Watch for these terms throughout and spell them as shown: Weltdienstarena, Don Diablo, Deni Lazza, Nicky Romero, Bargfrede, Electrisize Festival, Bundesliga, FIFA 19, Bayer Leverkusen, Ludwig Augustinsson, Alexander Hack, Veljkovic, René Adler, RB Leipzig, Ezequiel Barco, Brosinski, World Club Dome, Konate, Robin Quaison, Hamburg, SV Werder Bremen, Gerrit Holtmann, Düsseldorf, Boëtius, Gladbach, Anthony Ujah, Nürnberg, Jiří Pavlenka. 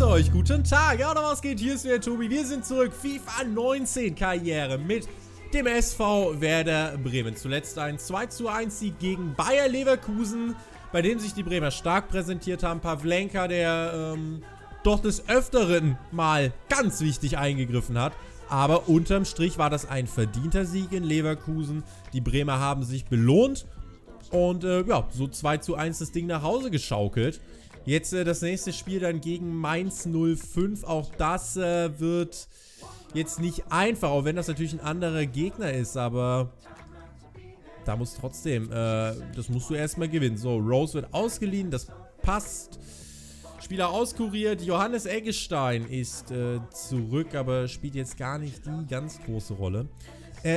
grüße euch, guten Tag, ja, oder was geht? Hier ist wieder Tobi, wir sind zurück, FIFA 19 Karriere mit dem SV Werder Bremen. Zuletzt ein 2:1 Sieg gegen Bayer Leverkusen, bei dem sich die Bremer stark präsentiert haben. Pavlenka, der doch des Öfteren mal ganz wichtig eingegriffen hat. Aber unterm Strich war das ein verdienter Sieg in Leverkusen. Die Bremer haben sich belohnt und ja, so 2:1 das Ding nach Hause geschaukelt. Jetzt das nächste Spiel dann gegen Mainz 05. Auch das wird jetzt nicht einfach, auch wenn das natürlich ein anderer Gegner ist. Aber da muss trotzdem, das musst du erstmal gewinnen. So, Rose wird ausgeliehen, das passt. Spieler auskuriert, Johannes Eggestein ist zurück, aber spielt jetzt gar nicht die ganz große Rolle.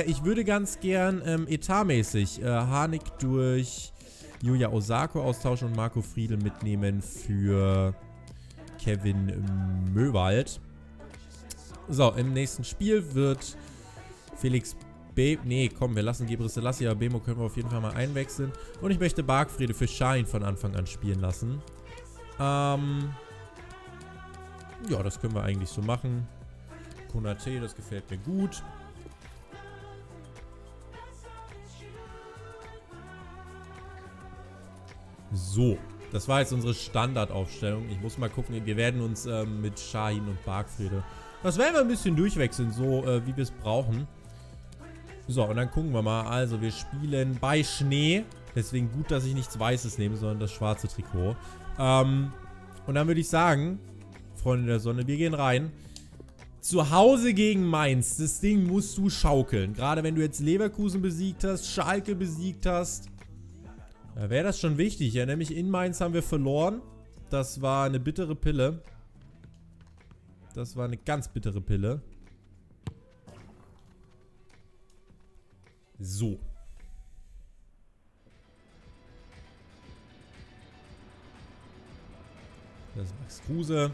Ich würde ganz gern etatmäßig Harnik durch Yuya Osako austauschen und Marco Friedl mitnehmen für Kevin Möhwald. So, im nächsten Spiel wird Felix B... Nee, komm, wir lassen Gebre Selassie, aber Bemo können wir auf jeden Fall mal einwechseln. Und ich möchte Bargfrede für Schein von Anfang an spielen lassen. Ja, das können wir eigentlich so machen. Konate, das gefällt mir gut. So, das war jetzt unsere Standardaufstellung. Ich muss mal gucken, wir werden uns mit Shahin und Bargfrede, das werden wir ein bisschen durchwechseln, so wie wir es brauchen. So, und dann gucken wir mal. Also, wir spielen bei Schnee. Deswegen gut, dass ich nichts Weißes nehme, sondern das schwarze Trikot. Und dann würde ich sagen, Freunde der Sonne, wir gehen rein. Zu Hause gegen Mainz. Das Ding musst du schaukeln. Gerade wenn du jetzt Leverkusen besiegt hast, Schalke besiegt hast. Da wäre das schon wichtig. Ja, nämlich in Mainz haben wir verloren. Das war eine bittere Pille. Das war eine ganz bittere Pille. So. Das ist Max Kruse.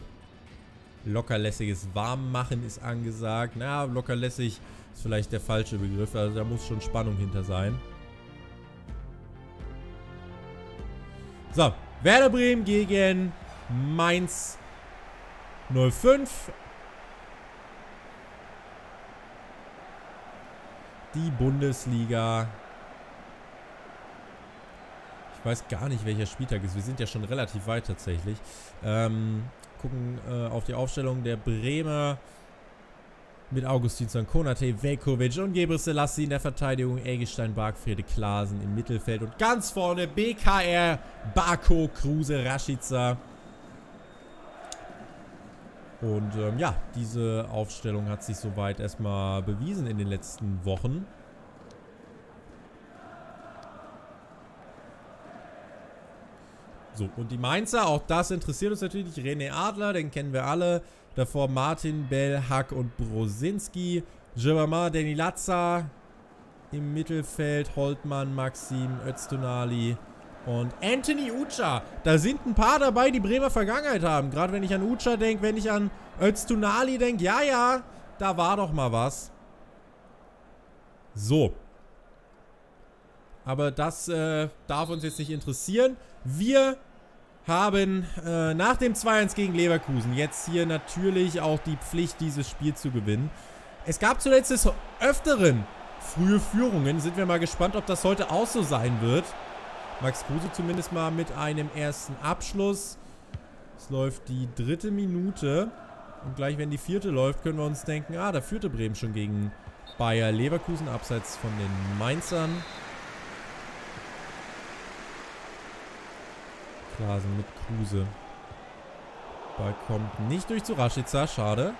Lockerlässiges Warmmachen ist angesagt. Na, lockerlässig ist vielleicht der falsche Begriff. Also da muss schon Spannung hinter sein. So, Werder Bremen gegen Mainz 05. Die Bundesliga. Ich weiß gar nicht, welcher Spieltag ist. Wir sind ja schon relativ weit tatsächlich. Gucken auf die Aufstellung der Bremer. Mit Augustin Sankonate, Vekovic und Gebre Selassie in der Verteidigung. Eggestein, Bargfrede, Klaassen im Mittelfeld. Und ganz vorne BKR, Barco, Kruse, Rashica. Und ja, diese Aufstellung hat sich soweit erstmal bewiesen in den letzten Wochen. So, und die Mainzer, auch das interessiert uns natürlich. René Adler, den kennen wir alle. Davor Martin, Bell, Hack und Brosinski. Jevama, Deni Lazza. Im Mittelfeld Holtmann, Maxim, Öztunali und Anthony Ujah. Da sind ein paar dabei, die Bremer Vergangenheit haben. Gerade wenn ich an Ujah denke, wenn ich an Öztunali denke. Ja, ja, da war doch mal was. So. Aber das darf uns jetzt nicht interessieren. Wir haben nach dem 2:1 gegen Leverkusen jetzt hier natürlich auch die Pflicht, dieses Spiel zu gewinnen. Es gab zuletzt des Öfteren frühe Führungen. Sind wir mal gespannt, ob das heute auch so sein wird. Max Kruse zumindest mal mit einem ersten Abschluss. Es läuft die dritte Minute. Und gleich, wenn die vierte läuft, können wir uns denken, ah, da führte Bremen schon gegen Bayer Leverkusen, abseits von den Mainzern. Mit Kruse. Ball kommt nicht durch zu Rashica, schade.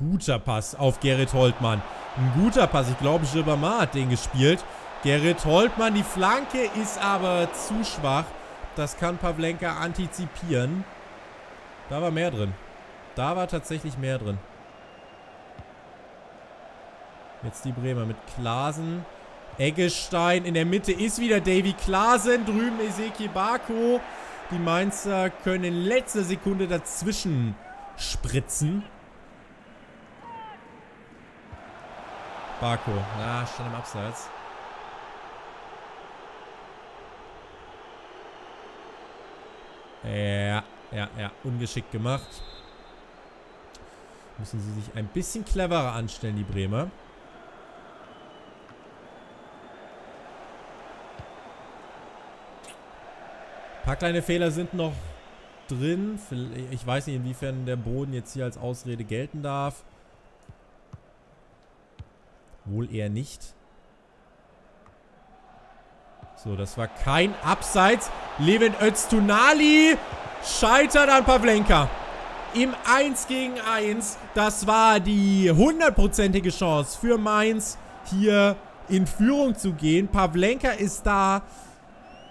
Ein guter Pass auf Gerrit Holtmann. Ein guter Pass, ich glaube, Jibama hat den gespielt. Gerrit Holtmann, die Flanke ist aber zu schwach. Das kann Pavlenka antizipieren. Da war mehr drin. Da war tatsächlich mehr drin. Jetzt die Bremer mit Klaassen. Eggestein, in der Mitte ist wieder Davy Klaassen, drüben Ezequiel Barco. Die Mainzer können in letzter Sekunde dazwischen spritzen. Barco, na, schon im Abseits. Ja, ungeschickt gemacht. Müssen sie sich ein bisschen cleverer anstellen, die Bremer. Ein paar kleine Fehler sind noch drin. Ich weiß nicht, inwiefern der Boden jetzt hier als Ausrede gelten darf. Wohl eher nicht. So, das war kein Abseits. Levent Öztunali scheitert an Pavlenka. Im 1 gegen 1. Das war die hundertprozentige Chance für Mainz, hier in Führung zu gehen. Pavlenka ist da.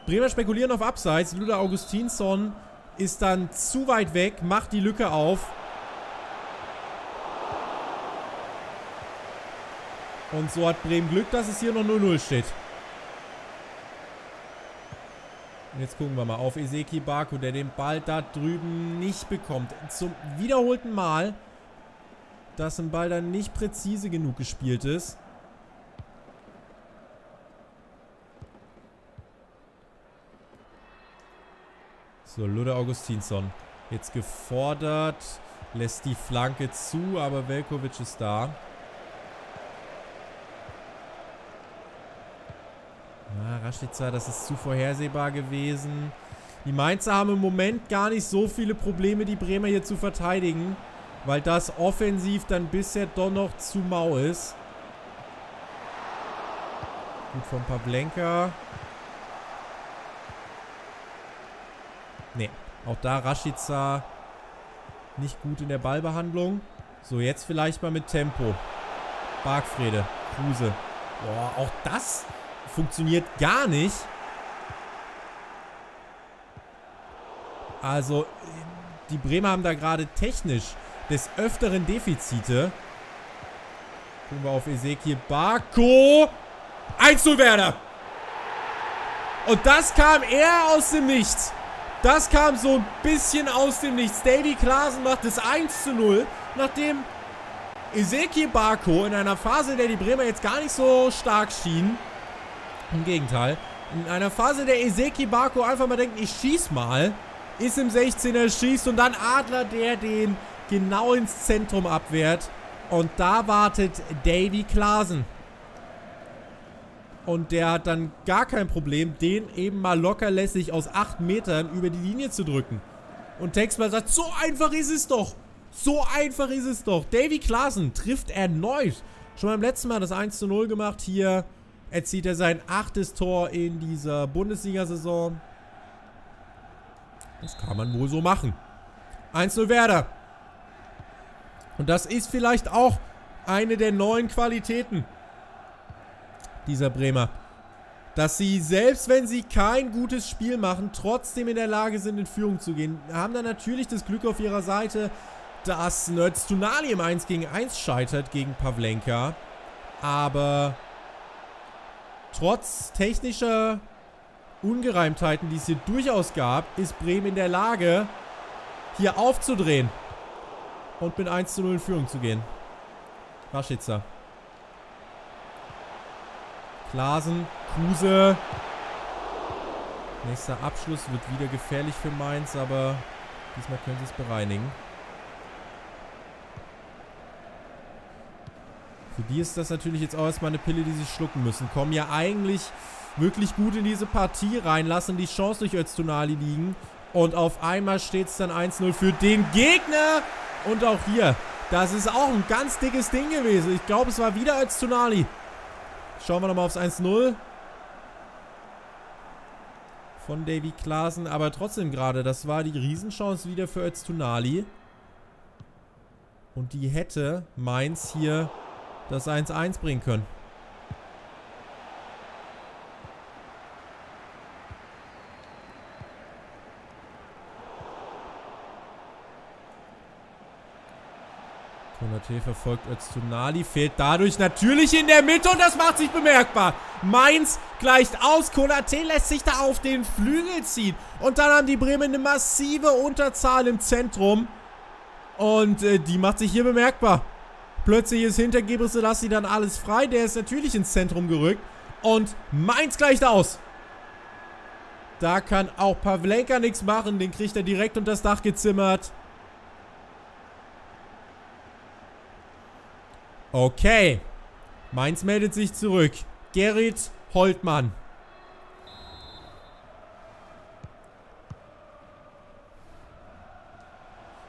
Bremer spekulieren auf Abseits. Yuya Augustinsson ist dann zu weit weg, macht die Lücke auf. Und so hat Bremen Glück, dass es hier noch 0-0 steht. Und jetzt gucken wir mal auf Ezequiel Barco, der den Ball da drüben nicht bekommt. Zum wiederholten Mal, dass ein Ball dann nicht präzise genug gespielt ist. So, Yuya Augustinsson jetzt gefordert, lässt die Flanke zu, aber Veljkovic ist da. Rashica, das ist zu vorhersehbar gewesen. Die Mainzer haben im Moment gar nicht so viele Probleme, die Bremer hier zu verteidigen, weil das offensiv dann bisher doch noch zu mau ist. Gut von Pavlenka. Ne, auch da Rashica nicht gut in der Ballbehandlung. So, jetzt vielleicht mal mit Tempo. Bargfrede, Kruse. Boah, auch das funktioniert gar nicht. Also, die Bremer haben da gerade technisch des Öfteren Defizite. Gucken wir auf Ezequiel Barco. 1-0 Werder. Und das kam eher aus dem Nichts. Das kam so ein bisschen aus dem Nichts. Davy Klaassen macht das 1-0, nachdem Ezequiel Barco in einer Phase, in der die Bremer jetzt gar nicht so stark schienen, im Gegenteil, in einer Phase, in der Ezequiel Barco einfach mal denkt, ich schieß mal, ist im 16er, schießt und dann Adler, der den genau ins Zentrum abwehrt. Und da wartet Davy Klaassen. Und der hat dann gar kein Problem, den eben mal locker lässig aus 8 Metern über die Linie zu drücken. Und Textmann sagt, so einfach ist es doch. So einfach ist es doch. Davy Klaassen trifft erneut. Schon beim letzten Mal das 1-0 gemacht hier. Erzielt er sein 8. Tor in dieser Bundesliga-Saison. Das kann man wohl so machen. 1-0 Werder. Und das ist vielleicht auch eine der neuen Qualitäten dieser Bremer. Dass sie, selbst wenn sie kein gutes Spiel machen, trotzdem in der Lage sind, in Führung zu gehen. Haben dann natürlich das Glück auf ihrer Seite, dass Öztunali im 1 gegen 1 scheitert gegen Pavlenka. Aber trotz technischer Ungereimtheiten, die es hier durchaus gab, ist Bremen in der Lage, hier aufzudrehen und mit 1-0 in Führung zu gehen. Rashica. Klaassen, Kruse. Nächster Abschluss wird wieder gefährlich für Mainz, aber diesmal können sie es bereinigen. Für die ist das natürlich jetzt auch erstmal eine Pille, die sie schlucken müssen. Kommen ja eigentlich wirklich gut in diese Partie rein, lassen die Chance durch Öztunali liegen. Und auf einmal steht es dann 1-0 für den Gegner. Und auch hier, das ist auch ein ganz dickes Ding gewesen. Ich glaube, es war wieder Öztunali. Schauen wir nochmal aufs 1-0. Von Davy Klaassen, aber trotzdem gerade, das war die Riesenchance wieder für Öztunali. Und die hätte Mainz hier das 1-1 bringen können. Konate verfolgt Öztunali, fehlt dadurch natürlich in der Mitte und das macht sich bemerkbar. Mainz gleicht aus, Konate lässt sich da auf den Flügel ziehen und dann haben die Bremen eine massive Unterzahl im Zentrum und die macht sich hier bemerkbar. Plötzlich ist hinter Gebre Selassie dann alles frei. Der ist natürlich ins Zentrum gerückt. Und Mainz gleicht aus. Da kann auch Pavlenka nichts machen. Den kriegt er direkt unter das Dach gezimmert. Okay. Mainz meldet sich zurück. Gerrit Holtmann.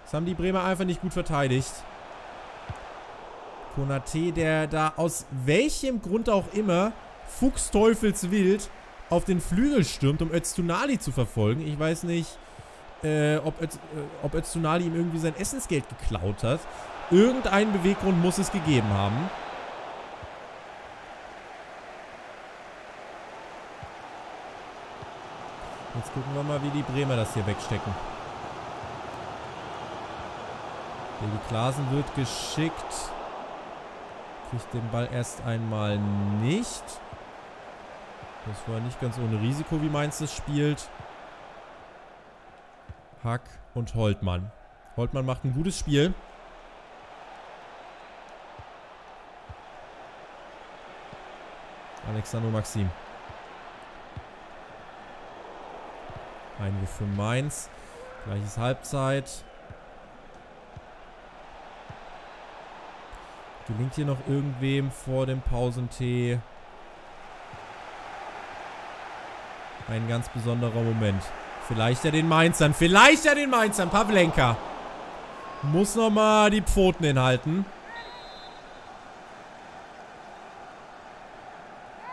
Das haben die Bremer einfach nicht gut verteidigt. Konate, der da aus welchem Grund auch immer fuchsteufelswild auf den Flügel stürmt, um Öztunali zu verfolgen. Ich weiß nicht, ob Öztunali ihm irgendwie sein Essensgeld geklaut hat. Irgendeinen Beweggrund muss es gegeben haben. Jetzt gucken wir mal, wie die Bremer das hier wegstecken. Davy Klaassen wird geschickt. Kriegt den Ball erst einmal nicht. Das war nicht ganz ohne Risiko, wie Mainz das spielt. Hack und Holtmann. Holtmann macht ein gutes Spiel. Alexander Maxim. Einwurf für Mainz. Gleiches Halbzeit. Gelingt hier noch irgendwem vor dem Pausentee ein ganz besonderer Moment. Vielleicht ja den Mainzern. Vielleicht ja den Mainzern. Pavlenka muss nochmal die Pfoten inhalten.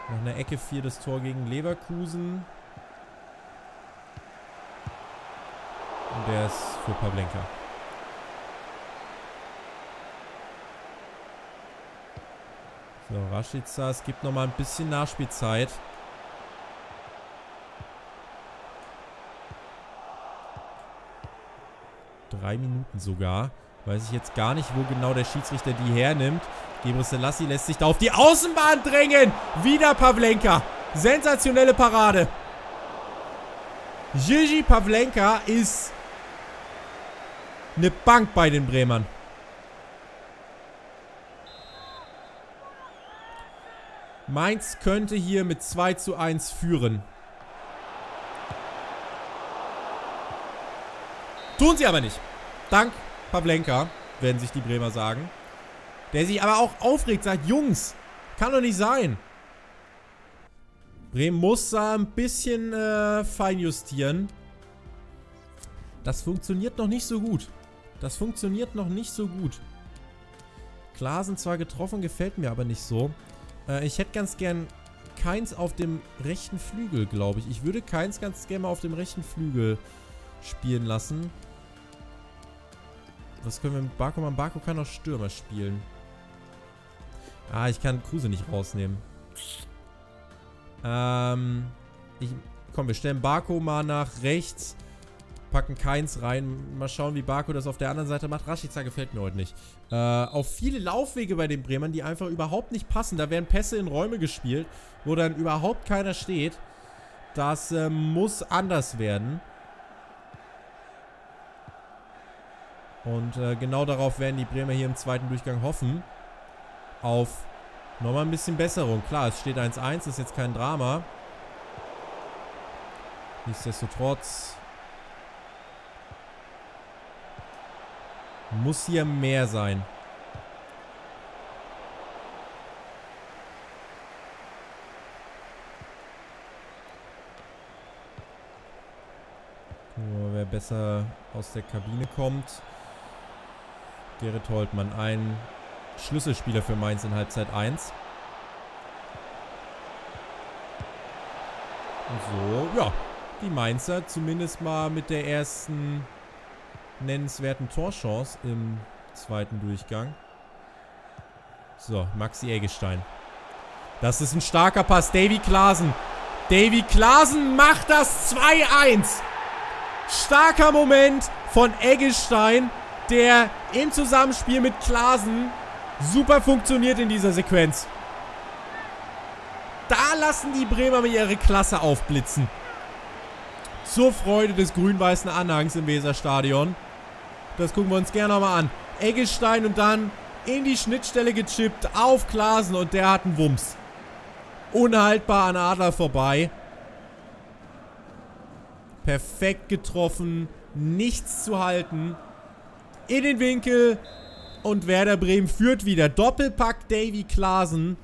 Nach einer Ecke 4 das Tor gegen Leverkusen. Und der ist für Pavlenka. So, Rashica, es gibt nochmal ein bisschen Nachspielzeit. Drei Minuten sogar. Weiß ich jetzt gar nicht, wo genau der Schiedsrichter die hernimmt. Gebre Selassie lässt sich da auf die Außenbahn drängen. Wieder Pavlenka. Sensationelle Parade. Jiří Pavlenka ist eine Bank bei den Bremern. Mainz könnte hier mit 2:1 führen. Tun sie aber nicht. Dank Pavlenka, werden sich die Bremer sagen. Der sich aber auch aufregt, sagt, Jungs, kann doch nicht sein. Bremen muss da ein bisschen feinjustieren. Das funktioniert noch nicht so gut. Das funktioniert noch nicht so gut. Klaassen zwar getroffen, gefällt mir aber nicht so. Ich hätte ganz gern Kainz auf dem rechten Flügel, glaube ich. Ich würde Kainz ganz gerne mal auf dem rechten Flügel spielen lassen. Was können wir mit Barco machen? Barco kann auch Stürmer spielen. Ah, ich kann Kruse nicht rausnehmen. Komm, wir stellen Barco mal nach rechts. Packen Kainz rein. Mal schauen, wie Barco das auf der anderen Seite macht. Rashica gefällt mir heute nicht. Auch viele Laufwege bei den Bremern, die einfach überhaupt nicht passen. Da werden Pässe in Räume gespielt, wo dann überhaupt keiner steht. Das muss anders werden. Und genau darauf werden die Bremer hier im zweiten Durchgang hoffen. Auf nochmal ein bisschen Besserung. Klar, es steht 1:1, ist jetzt kein Drama. Nichtsdestotrotz muss hier mehr sein. Gucken wir mal, wer besser aus der Kabine kommt. Gerrit Holtmann, ein Schlüsselspieler für Mainz in Halbzeit 1. Und so, ja, die Mainzer zumindest mal mit der ersten nennenswerten Torchance im zweiten Durchgang. So, Maxi Eggestein. Das ist ein starker Pass. Davy Klaassen. Davy Klaassen macht das 2:1. Starker Moment von Eggestein, der im Zusammenspiel mit Klaassen super funktioniert in dieser Sequenz. Da lassen die Bremer mit ihrer Klasse aufblitzen. Zur Freude des grün-weißen Anhangs im Weserstadion. Das gucken wir uns gerne nochmal an. Eggestein und dann in die Schnittstelle gechippt auf Klaassen und der hat einen Wumms. Unhaltbar an Adler vorbei. Perfekt getroffen. Nichts zu halten. In den Winkel. Und Werder Bremen führt wieder. Doppelpack Davy Klaassen.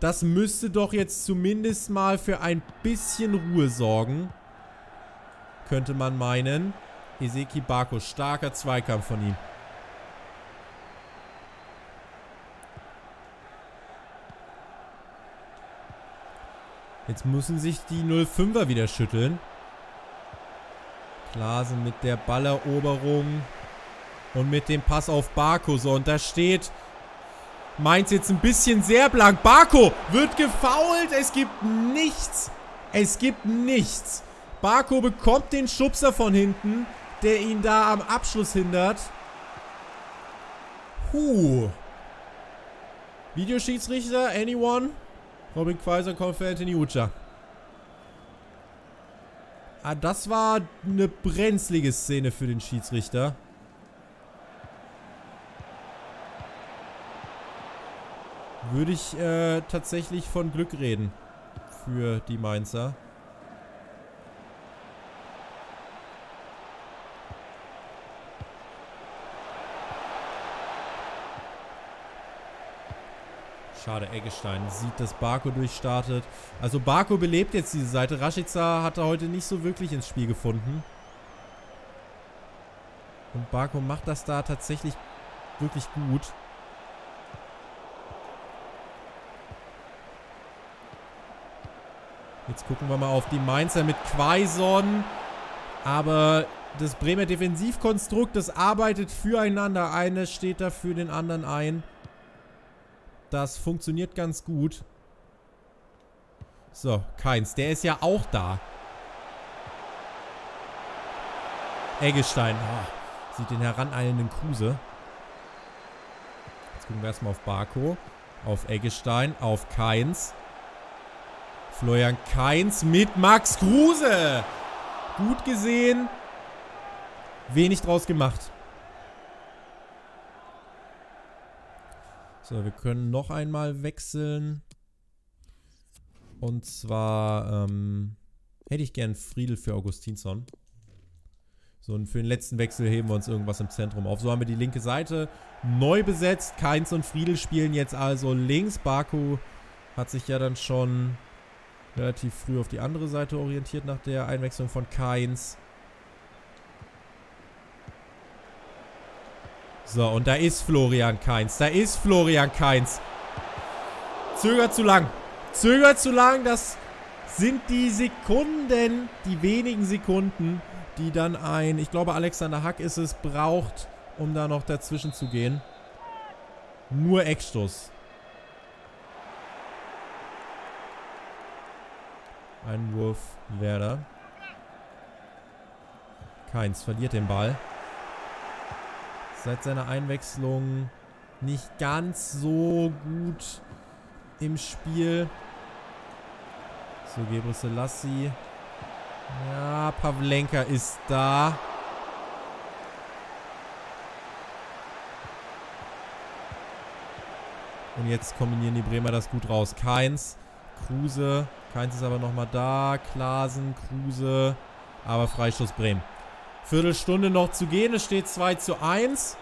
Das müsste doch jetzt zumindest mal für ein bisschen Ruhe sorgen. Könnte man meinen. Ezequiel Barco, starker Zweikampf von ihm. Jetzt müssen sich die 05er wieder schütteln. Klaassen mit der Balleroberung. Und mit dem Pass auf Barco. So, und da steht Mainz jetzt ein bisschen sehr blank. Barco wird gefoult. Es gibt nichts. Es gibt nichts. Barco bekommt den Schubser von hinten, der ihn da am Abschluss hindert. Videoschiedsrichter, anyone? Robin Quaison kommt für Anthony Ujah. Ah, das war eine brenzlige Szene für den Schiedsrichter. Würde ich tatsächlich von Glück reden für die Mainzer. Schade, Eggestein sieht, dass Barco durchstartet. Also Barco belebt jetzt diese Seite. Rashica hat er heute nicht so wirklich ins Spiel gefunden. Und Barco macht das da tatsächlich wirklich gut. Jetzt gucken wir mal auf die Mainzer mit Quaison. Aber das Bremer Defensivkonstrukt, das arbeitet füreinander. Eines steht da für den anderen ein. Das funktioniert ganz gut. So, Kainz. Der ist ja auch da. Eggestein. Oh, sieht den heraneilenden Kruse. Jetzt gucken wir erstmal auf Barco. Auf Eggestein. Auf Kainz. Florian Kainz mit Max Kruse. Gut gesehen. Wenig draus gemacht. So, wir können noch einmal wechseln. Und zwar hätte ich gern Friedl für Augustinsson. So, und für den letzten Wechsel heben wir uns irgendwas im Zentrum auf. So haben wir die linke Seite neu besetzt. Kainz und Friedl spielen jetzt also links. Barco hat sich ja dann schon relativ früh auf die andere Seite orientiert nach der Einwechslung von Kainz. So, und da ist Florian Kainz. Da ist Florian Kainz. Zögert zu lang. Zögert zu lang. Das sind die Sekunden, die wenigen Sekunden, die dann ein, ich glaube Alexander Hack ist es, braucht, um da noch dazwischen zu gehen. Nur Eckstoß. Einwurf Werder. Kainz verliert den Ball. Seit seiner Einwechslung nicht ganz so gut im Spiel. So, Gebre Selassie. Ja, Pavlenka ist da. Und jetzt kombinieren die Bremer das gut raus. Kainz, Kruse. Kainz ist aber nochmal da. Klaassen, Kruse. Aber Freistoß Bremen. Viertelstunde noch zu gehen. Es steht 2:1.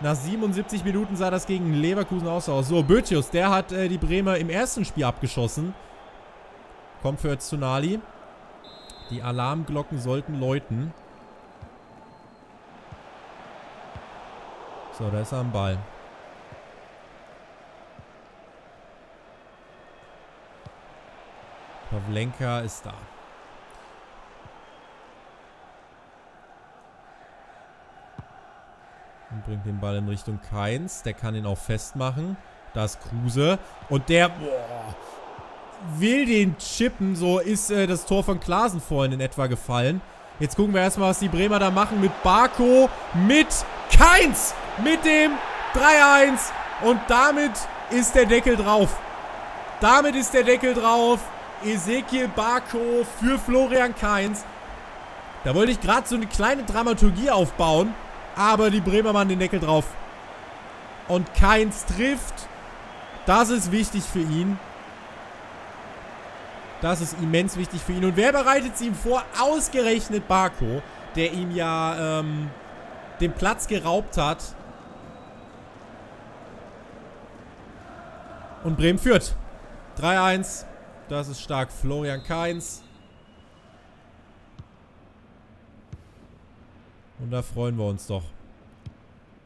Nach 77 Minuten sah das gegen Leverkusen aus. So, Boëtius, der hat die Bremer im ersten Spiel abgeschossen. Kommt für Öztunali. Die Alarmglocken sollten läuten. So, da ist er am Ball. Pavlenka ist da. Und bringt den Ball in Richtung Kainz. Der kann ihn auch festmachen. Da ist Kruse. Und der will den chippen. So ist das Tor von Klaassen vorhin in etwa gefallen. Jetzt gucken wir erstmal, was die Bremer da machen mit Barco. Mit Kainz. Mit dem 3:1. Und damit ist der Deckel drauf. Damit ist der Deckel drauf. Ezequiel Barco für Florian Kainz. Da wollte ich gerade so eine kleine Dramaturgie aufbauen. Aber die Bremer machen den Deckel drauf. Und Kainz trifft. Das ist wichtig für ihn. Das ist immens wichtig für ihn. Und wer bereitet es ihm vor? Ausgerechnet Barco, der ihm ja den Platz geraubt hat. Und Bremen führt. 3-1. Das ist stark. Florian Kainz. Und da freuen wir uns doch.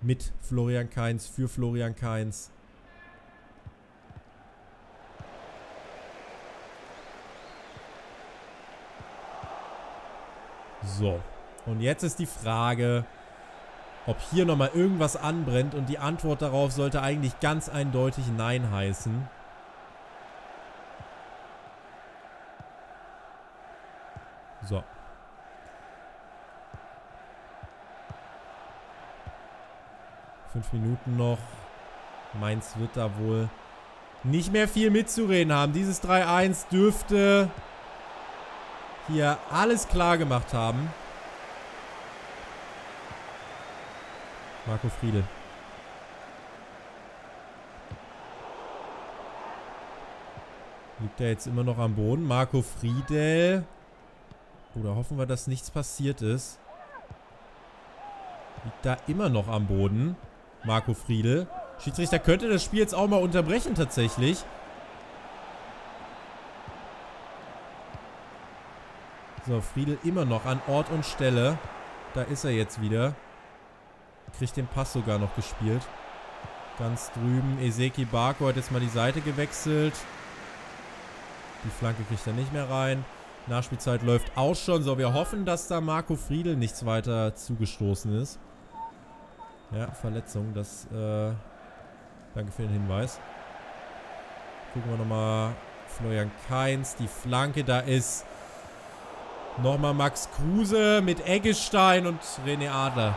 Mit Florian Kainz, für Florian Kainz. So, und jetzt ist die Frage, ob hier nochmal irgendwas anbrennt, und die Antwort darauf sollte eigentlich ganz eindeutig Nein heißen. So. Fünf Minuten noch. Mainz wird da wohl nicht mehr viel mitzureden haben. Dieses 3-1 dürfte hier alles klar gemacht haben. Marco Friedl. Liegt er jetzt immer noch am Boden? Marco Friedl. Oder hoffen wir, dass nichts passiert ist. Liegt da immer noch am Boden. Marco Friedl. Schiedsrichter könnte das Spiel jetzt auch mal unterbrechen tatsächlich. So, Friedl immer noch an Ort und Stelle. Da ist er jetzt wieder. Kriegt den Pass sogar noch gespielt. Ganz drüben. Ezequiel Barco hat jetzt mal die Seite gewechselt. Die Flanke kriegt er nicht mehr rein. Nachspielzeit läuft auch schon. So, wir hoffen, dass da Marco Friedl nichts weiter zugestoßen ist. Ja, Verletzung, das, danke für den Hinweis. Gucken wir nochmal Florian Kainz, die Flanke, da ist nochmal Max Kruse mit Eggestein, und René Adler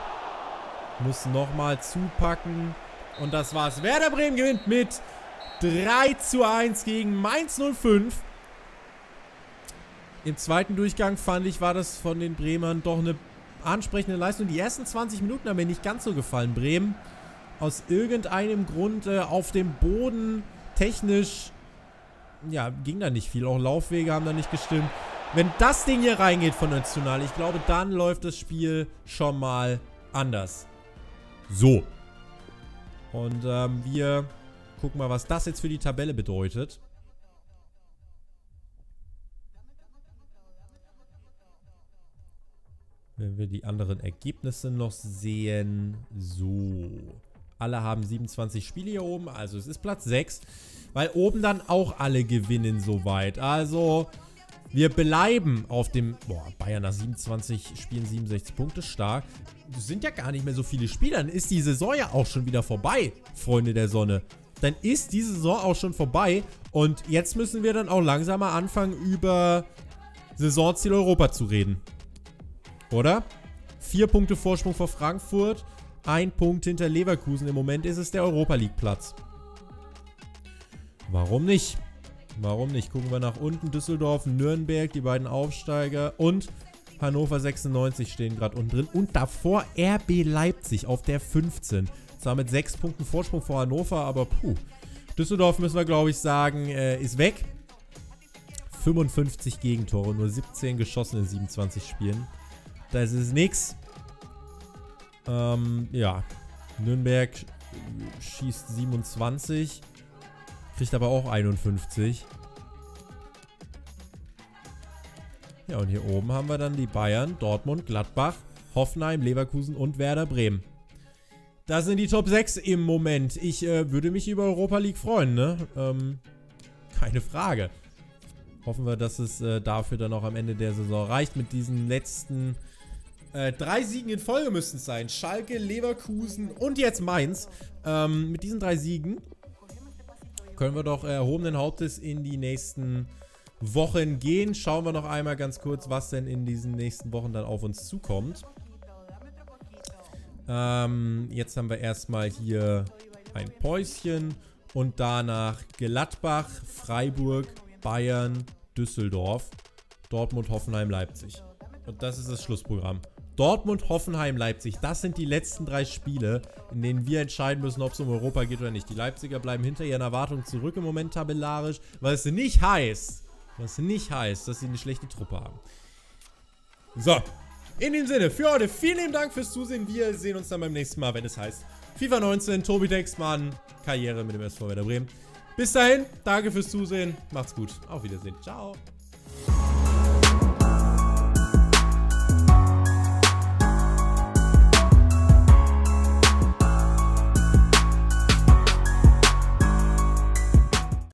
muss nochmal zupacken. Und das war's. Werder Bremen gewinnt mit 3:1 gegen Mainz 05. Im zweiten Durchgang, fand ich, war das von den Bremern doch eine ansprechende Leistung. Die ersten 20 Minuten haben mir nicht ganz so gefallen. Bremen aus irgendeinem Grund auf dem Boden, technisch, ja, ging da nicht viel. Auch Laufwege haben da nicht gestimmt. Wenn das Ding hier reingeht von Öztunali, ich glaube, dann läuft das Spiel schon mal anders. So. Und wir gucken mal, was das jetzt für die Tabelle bedeutet. Wenn wir die anderen Ergebnisse noch sehen. So. Alle haben 27 Spiele hier oben. Also es ist Platz 6. Weil oben dann auch alle gewinnen soweit. Also wir bleiben auf dem... Boah, Bayern nach 27 Spielen 67 Punkte stark. Das sind ja gar nicht mehr so viele Spiele. Dann ist die Saison ja auch schon wieder vorbei, Freunde der Sonne. Dann ist die Saison auch schon vorbei. Und jetzt müssen wir dann auch langsamer anfangen, über Saisonziel Europa zu reden. Oder? 4 Punkte Vorsprung vor Frankfurt, 1 Punkt hinter Leverkusen. Im Moment ist es der Europa League Platz. Warum nicht? Warum nicht? Gucken wir nach unten. Düsseldorf, Nürnberg, die beiden Aufsteiger, und Hannover 96 stehen gerade unten drin. Und davor RB Leipzig auf der 15. Zwar mit 6 Punkten Vorsprung vor Hannover, aber puh. Düsseldorf, müssen wir glaube ich sagen, ist weg. 55 Gegentore, nur 17 geschossen in 27 Spielen. Das ist nix. Ja. Nürnberg schießt 27. Kriegt aber auch 51. Ja, und hier oben haben wir dann die Bayern, Dortmund, Gladbach, Hoffenheim, Leverkusen und Werder Bremen. Das sind die Top 6 im Moment. Ich würde mich über Europa League freuen, ne? Keine Frage. Hoffen wir, dass es dafür dann auch am Ende der Saison reicht. Mit diesen letzten 3 Siegen in Folge müssen es sein. Schalke, Leverkusen und jetzt Mainz. Mit diesen 3 Siegen können wir doch erhobenen Hauptes in die nächsten Wochen gehen. Schauen wir noch einmal ganz kurz, was denn in diesen nächsten Wochen dann auf uns zukommt. Jetzt haben wir erstmal hier ein Päuschen. Und danach Gladbach, Freiburg, Bayern, Düsseldorf, Dortmund, Hoffenheim, Leipzig. Und das ist das Schlussprogramm. Dortmund, Hoffenheim, Leipzig. Das sind die letzten 3 Spiele, in denen wir entscheiden müssen, ob es um Europa geht oder nicht. Die Leipziger bleiben hinter ihren Erwartungen zurück im Moment tabellarisch, weil es nicht heißt, Was nicht heißt, dass sie eine schlechte Truppe haben. So. In dem Sinne, für heute, vielen lieben Dank fürs Zusehen. Wir sehen uns dann beim nächsten Mal, wenn es heißt FIFA 19, Tobi Textmann, Karriere mit dem SV Werder Bremen. Bis dahin, danke fürs Zusehen. Macht's gut. Auf Wiedersehen. Ciao.